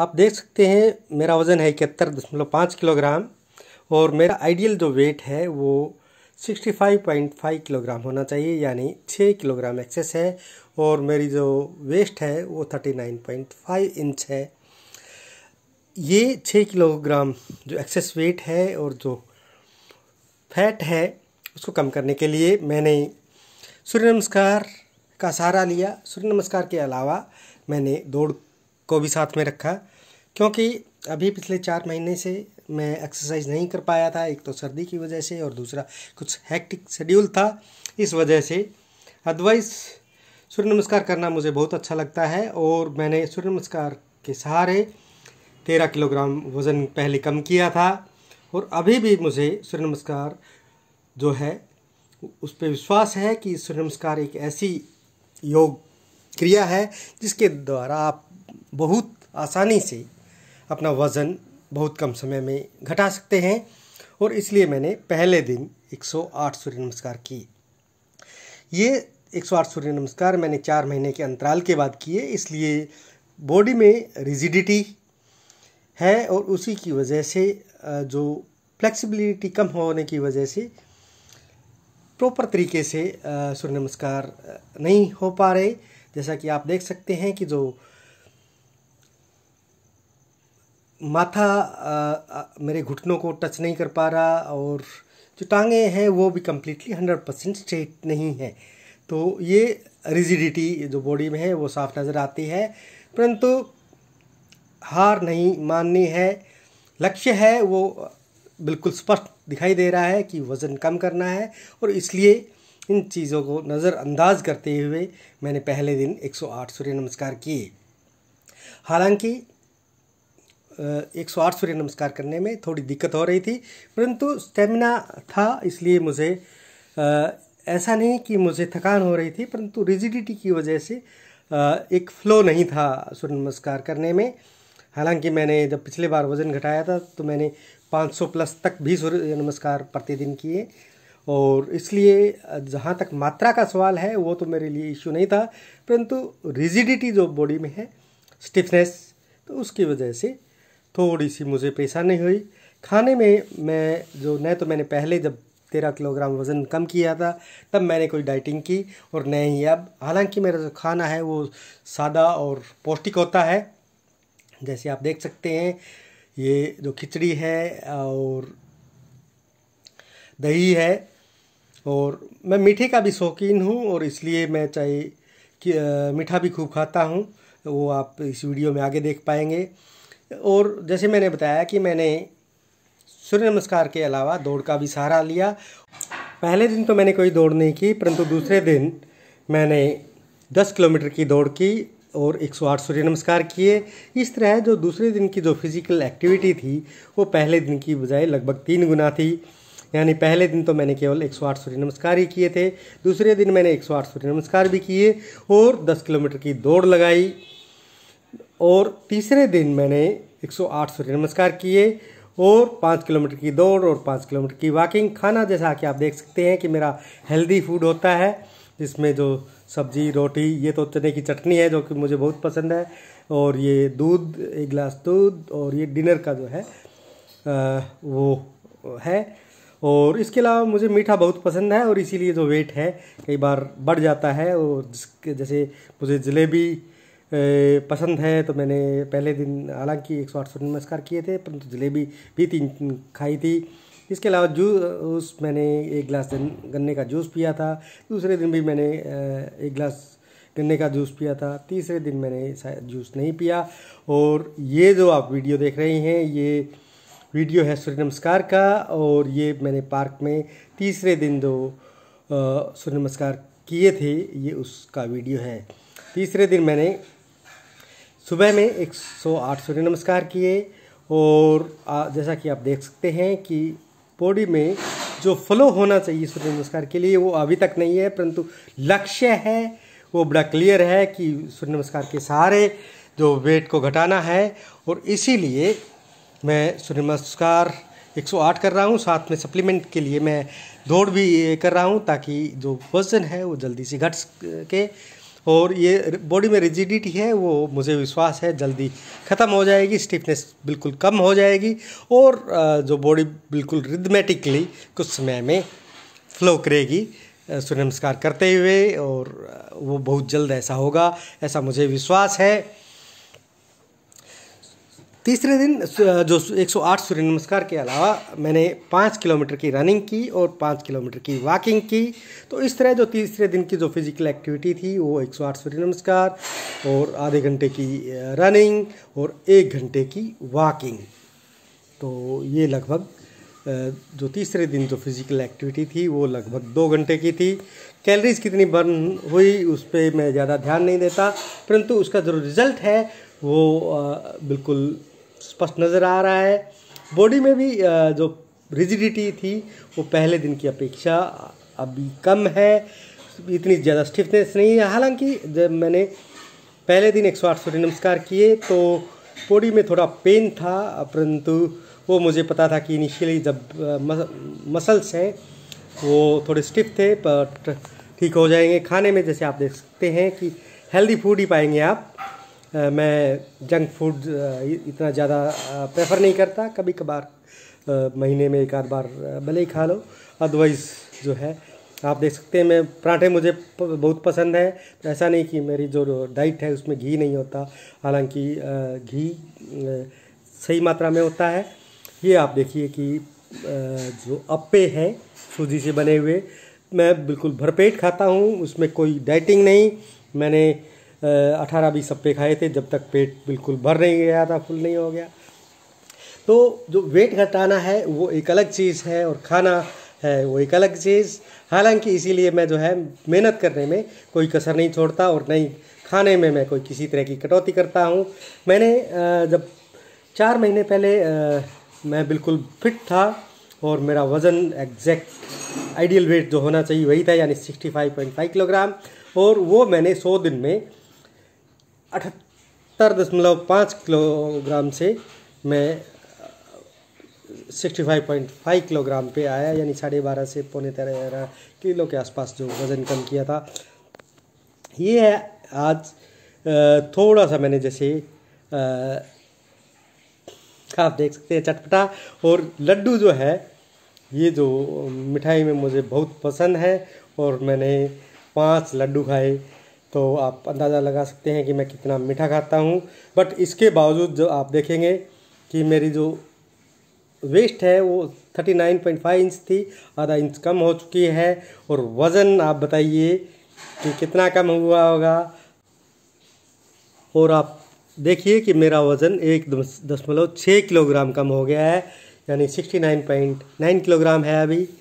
आप देख सकते हैं मेरा वज़न है 71.5 किलोग्राम और मेरा आइडियल जो वेट है वो 65.5 किलोग्राम होना चाहिए, यानी 6 किलोग्राम एक्सेस है। और मेरी जो वेस्ट है वो 39.5 इंच है। ये 6 किलोग्राम जो एक्सेस वेट है और जो फैट है उसको कम करने के लिए मैंने सूर्य नमस्कार का सहारा लिया। सूर्य नमस्कार के अलावा मैंने दौड़ को भी साथ में रखा, क्योंकि अभी पिछले 4 महीने से मैं एक्सरसाइज नहीं कर पाया था। एक तो सर्दी की वजह से और दूसरा कुछ हैक्टिक शेड्यूल था, इस वजह से। अदरवाइज़ सूर्य नमस्कार करना मुझे बहुत अच्छा लगता है और मैंने सूर्य नमस्कार के सहारे 13 किलोग्राम वज़न पहले कम किया था और अभी भी मुझे सूर्य नमस्कार जो है उस पर विश्वास है कि सूर्य नमस्कार एक ऐसी योग क्रिया है जिसके द्वारा आप बहुत आसानी से अपना वज़न बहुत कम समय में घटा सकते हैं। और इसलिए मैंने पहले दिन 108 सूर्य नमस्कार किए। ये 108 सूर्य नमस्कार मैंने 4 महीने के अंतराल के बाद किए, इसलिए बॉडी में रिजिडिटी है और उसी की वजह से जो फ्लेक्सिबिलिटी कम होने की वजह से प्रॉपर तरीके से सूर्य नमस्कार नहीं हो पा रहे। जैसा कि आप देख सकते हैं कि जो माथा मेरे घुटनों को टच नहीं कर पा रहा और जो टांगे हैं वो भी कम्प्लीटली 100% स्ट्रेट नहीं है। तो ये रिजिडिटी जो बॉडी में है वो साफ नज़र आती है, परंतु हार नहीं माननी है। लक्ष्य है वो बिल्कुल स्पष्ट दिखाई दे रहा है कि वज़न कम करना है और इसलिए इन चीज़ों को नज़रअंदाज करते हुए मैंने पहले दिन 108 सूर्य नमस्कार किए। हालांकि 108 सूर्य नमस्कार करने में थोड़ी दिक्कत हो रही थी, परंतु स्टेमिना था इसलिए मुझे ऐसा नहीं कि मुझे थकान हो रही थी, परंतु रिजिडिटी की वजह से एक फ़्लो नहीं था सूर्य नमस्कार करने में। हालांकि मैंने जब पिछले बार वज़न घटाया था तो मैंने 500 प्लस तक भी सूर्य नमस्कार प्रतिदिन किए और इसलिए जहाँ तक मात्रा का सवाल है वो तो मेरे लिए इशू नहीं था, परंतु रिजिडिटी जो बॉडी में है, स्टिफनेस, तो उसकी वजह से थोड़ी सी मुझे परेशानी हुई। खाने में मैं जो न तो मैंने पहले जब 13 किलोग्राम वज़न कम किया था तब मैंने कोई डाइटिंग की और न ही अब। हालांकि मेरा जो खाना है वो सादा और पौष्टिक होता है। जैसे आप देख सकते हैं ये जो खिचड़ी है और दही है, और मैं मीठे का भी शौकीन हूँ और इसलिए मैं चाहे कि मीठा भी खूब खाता हूँ, वो आप इस वीडियो में आगे देख पाएंगे। और जैसे मैंने बताया कि मैंने सूर्य नमस्कार के अलावा दौड़ का भी सहारा लिया। पहले दिन तो मैंने कोई दौड़ नहीं की, परंतु दूसरे दिन मैंने 10 किलोमीटर की दौड़ की और 108 सूर्य नमस्कार किए। इस तरह जो दूसरे दिन की जो फिज़िकल एक्टिविटी थी वो पहले दिन की बजाय लगभग 3 गुना थी। यानी पहले दिन तो मैंने केवल 108 सूर्य नमस्कार ही किए थे, दूसरे दिन मैंने 108 सूर्य नमस्कार भी किए और 10 किलोमीटर की दौड़ लगाई, और तीसरे दिन मैंने 108 सूर्य नमस्कार किए और 5 किलोमीटर की दौड़ और 5 किलोमीटर की वॉकिंग। खाना जैसा कि आप देख सकते हैं कि मेरा हेल्दी फूड होता है, जिसमें जो सब्जी, रोटी, ये तो चने की चटनी है जो कि मुझे बहुत पसंद है, और ये दूध, 1 गिलास दूध, और ये डिनर का जो है वो है। और इसके अलावा मुझे मीठा बहुत पसंद है और इसीलिए जो वेट है कई बार बढ़ जाता है। और जैसे मुझे जलेबी पसंद है, तो मैंने पहले दिन हालांकि 108 सूर्य नमस्कार किए थे, परंतु जलेबी भी 3 खाई थी। इसके अलावा जूस, मैंने 1 गिलास गन्ने का जूस पिया था, दूसरे दिन भी मैंने 1 गिलास गन्ने का जूस पिया था, तीसरे दिन मैंने जूस नहीं पिया। और ये जो आप वीडियो देख रहे हैं ये वीडियो है सूर्य नमस्कार का, और ये मैंने पार्क में तीसरे दिन जो सूर्य नमस्कार किए थे ये उसका वीडियो है। तीसरे दिन मैंने सुबह में 108 सूर्य नमस्कार किए और जैसा कि आप देख सकते हैं कि बॉडी में जो फ्लो होना चाहिए सूर्य नमस्कार के लिए वो अभी तक नहीं है, परंतु लक्ष्य है वो बड़ा क्लियर है कि सूर्य नमस्कार के सहारे जो वेट को घटाना है। और इसीलिए मैं सूर्य नमस्कार 108 कर रहा हूँ, साथ में सप्लीमेंट के लिए मैं दौड़ भी कर रहा हूँ ताकि जो वज़न है वो जल्दी से घट सके। और ये बॉडी में रिजिडिटी है वो मुझे विश्वास है जल्दी ख़त्म हो जाएगी, स्टिफनेस बिल्कुल कम हो जाएगी और जो बॉडी बिल्कुल रिदमेटिकली कुछ समय में फ्लो करेगी सूर्य नमस्कार करते हुए, और वो बहुत जल्द ऐसा होगा, ऐसा मुझे विश्वास है। तीसरे दिन जो 108 सूर्य नमस्कार के अलावा मैंने 5 किलोमीटर की रनिंग की और 5 किलोमीटर की वॉकिंग की। तो इस तरह जो तीसरे दिन की जो फिजिकल एक्टिविटी थी वो 108 सूर्य नमस्कार और आधे घंटे की रनिंग और 1 घंटे की वॉकिंग। तो ये लगभग जो तीसरे दिन जो फिजिकल एक्टिविटी थी वो लगभग 2 घंटे की थी। कैलोरीज कितनी बर्न हुई उस पर मैं ज़्यादा ध्यान नहीं देता, परंतु उसका जो रिज़ल्ट है वो बिल्कुल स्पष्ट नज़र आ रहा है। बॉडी में भी जो रिजिडिटी थी वो पहले दिन की अपेक्षा अभी कम है, इतनी ज़्यादा स्टिफनेस नहीं है। हालांकि जब मैंने पहले दिन 108 सूर्य नमस्कार किए तो बॉडी में थोड़ा पेन था, परंतु वो मुझे पता था कि इनिशियली जब मसल्स हैं वो थोड़े स्टिफ थे पर ठीक हो जाएंगे। खाने में जैसे आप देख सकते हैं कि हेल्दी फूड ही पाएंगे आप। मैं जंक फूड इतना ज़्यादा प्रेफर नहीं करता, कभी कभार महीने में 1-8 बार भले ही खा लो, अदरवाइज़ जो है आप देख सकते हैं। मैं पराठे मुझे बहुत पसंद है, तो ऐसा नहीं कि मेरी जो डाइट है उसमें घी नहीं होता, हालांकि घी सही मात्रा में होता है। ये आप देखिए कि जो अप्पे हैं सूजी से बने हुए मैं बिल्कुल भरपेट खाता हूँ, उसमें कोई डाइटिंग नहीं। मैंने 18-20 अप्पे खाए थे जब तक पेट बिल्कुल भर नहीं गया था, फुल नहीं हो गया। तो जो वेट घटाना है वो एक अलग चीज़ है और खाना है वो एक अलग चीज़। हालांकि इसीलिए मैं जो है मेहनत करने में कोई कसर नहीं छोड़ता और नहीं खाने में मैं कोई किसी तरह की कटौती करता हूँ। मैंने जब 4 महीने पहले मैं बिल्कुल फिट था और मेरा वज़न एग्जैक्ट आइडियल वेट जो होना चाहिए वही था, यानी 65.5 किलोग्राम, और वो मैंने 100 दिन में 78.5 किलोग्राम से मैं 65.5 किलोग्राम पे आया, यानी 12.5 से 13.5 किलो के आसपास जो वज़न कम किया था। ये है आज थोड़ा सा मैंने जैसे आप देख सकते हैं चटपटा, और लड्डू जो है ये जो मिठाई में मुझे बहुत पसंद है और मैंने 5 लड्डू खाए, तो आप अंदाज़ा लगा सकते हैं कि मैं कितना मीठा खाता हूँ। बट इसके बावजूद जो आप देखेंगे कि मेरी जो वेस्ट है वो 39.5 इंच थी, आधा इंच कम हो चुकी है, और वज़न आप बताइए कि कितना कम हुआ होगा। और आप देखिए कि मेरा वज़न 1.6 किलोग्राम कम हो गया है, यानी 69.9 किलोग्राम है अभी।